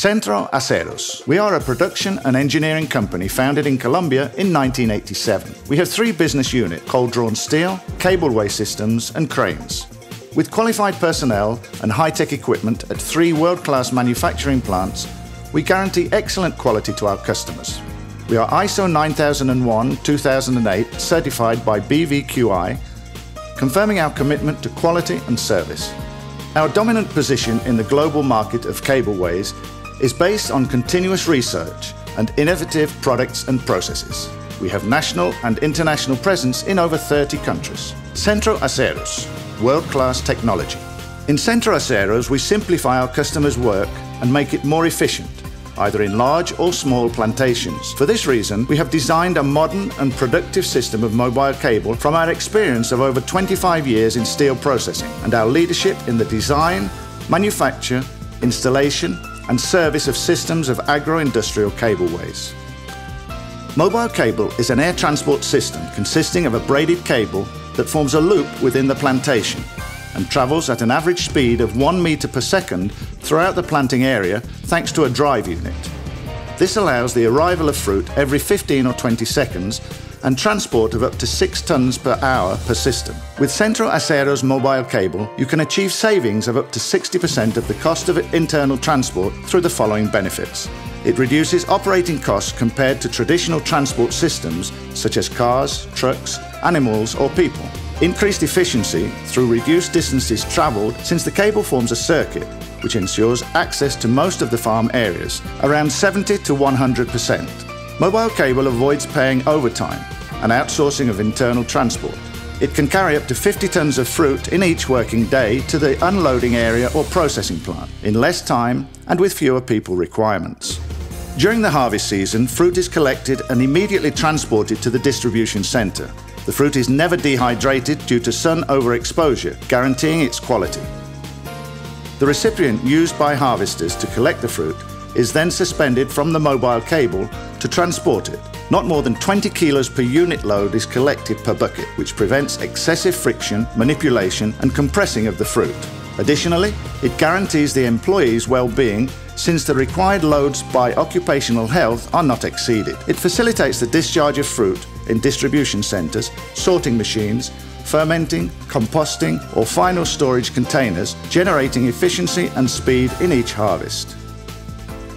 Centro Aceros. We are a production and engineering company founded in Colombia in 1987. We have three business units: cold-drawn steel, cableway systems and cranes. With qualified personnel and high-tech equipment at three world-class manufacturing plants, we guarantee excellent quality to our customers. We are ISO 9001-2008 certified by BVQI, confirming our commitment to quality and service. Our dominant position in the global market of cableways is based on continuous research and innovative products and processes. We have national and international presence in over 30 countries. Centro Aceros, world-class technology. In Centro Aceros, we simplify our customers' work and make it more efficient, either in large or small plantations. For this reason, we have designed a modern and productive system of mobile cable from our experience of over 25 years in steel processing and our leadership in the design, manufacture, installation, and service of systems of agro-industrial cableways. Mobile cable is an air transport system consisting of a braided cable that forms a loop within the plantation and travels at an average speed of 1 meter per second throughout the planting area thanks to a drive unit. This allows the arrival of fruit every 15 or 20 seconds and transport of up to 6 tons per hour per system. With Centro Aceros mobile cable, you can achieve savings of up to 60% of the cost of internal transport through the following benefits. It reduces operating costs compared to traditional transport systems such as cars, trucks, animals or people. Increased efficiency through reduced distances travelled, since the cable forms a circuit which ensures access to most of the farm areas, around 70 to 100%. Mobile cable avoids paying overtime and outsourcing of internal transport. It can carry up to 50 tons of fruit in each working day to the unloading area or processing plant in less time and with fewer people requirements. During the harvest season, fruit is collected and immediately transported to the distribution centre. The fruit is never dehydrated due to sun overexposure, guaranteeing its quality. The recipient used by harvesters to collect the fruit is then suspended from the mobile cable to transport it. Not more than 20 kilos per unit load is collected per bucket, which prevents excessive friction, manipulation and compressing of the fruit. Additionally, it guarantees the employee's well-being, since the required loads by occupational health are not exceeded. It facilitates the discharge of fruit in distribution centres, sorting machines, fermenting, composting or final storage containers, generating efficiency and speed in each harvest.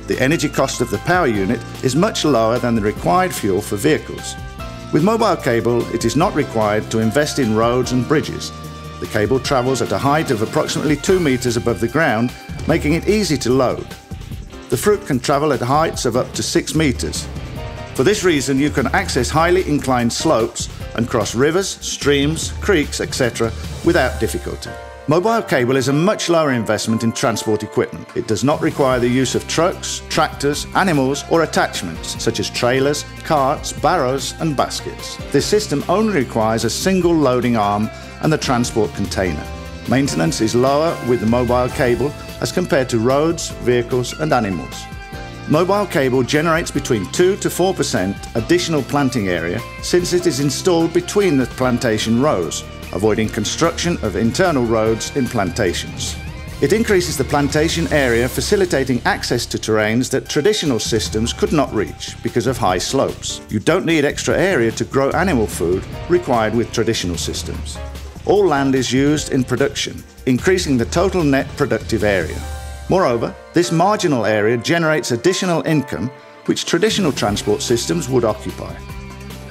The energy cost of the power unit is much lower than the required fuel for vehicles. With mobile cable, it is not required to invest in roads and bridges. The cable travels at a height of approximately 2 meters above the ground, making it easy to load. The fruit can travel at heights of up to 6 meters. For this reason, you can access highly inclined slopes and cross rivers, streams, creeks, etc. without difficulty. Mobile cable is a much lower investment in transport equipment. It does not require the use of trucks, tractors, animals or attachments such as trailers, carts, barrows and baskets. This system only requires a single loading arm and the transport container. Maintenance is lower with the mobile cable as compared to roads, vehicles and animals. Mobile cable generates between 2 to 4% additional planting area, since it is installed between the plantation rows, avoiding construction of internal roads in plantations. It increases the plantation area, facilitating access to terrains that traditional systems could not reach because of high slopes. You don't need extra area to grow animal food required with traditional systems. All land is used in production, increasing the total net productive area. Moreover, this marginal area generates additional income which traditional transport systems would occupy.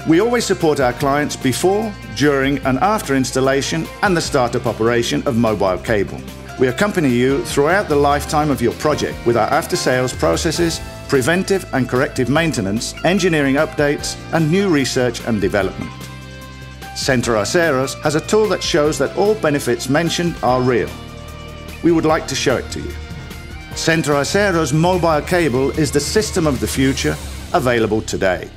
We always support our clients before, during and after installation and the startup operation of mobile cable. We accompany you throughout the lifetime of your project with our after-sales processes, preventive and corrective maintenance, engineering updates and new research and development. Centro Aceros has a tool that shows that all benefits mentioned are real. We would like to show it to you. Centro Aceros mobile cable is the system of the future, available today.